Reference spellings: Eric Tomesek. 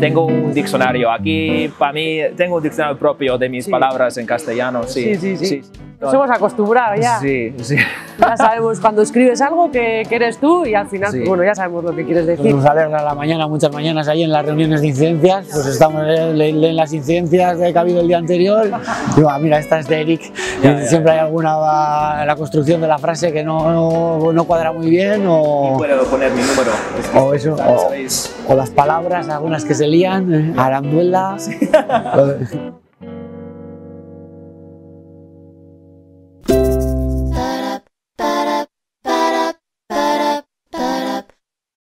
Tengo un diccionario aquí, para mí, tengo un diccionario propio de mis palabras en castellano. Sí. Nos hemos acostumbrado ya. Sí. Ya sabemos cuando escribes algo que eres tú y al final, bueno, ya sabemos lo que quieres decir. Nos alegra la mañana, muchas mañanas ahí en las reuniones de incidencias, pues estamos en las incidencias que ha habido el día anterior. Digo, mira, esta es de Eric. Siempre hay alguna, la construcción de la frase que no cuadra muy bien o... puedo poner mi número. O eso, o las palabras, algunas que se lían, aranduela.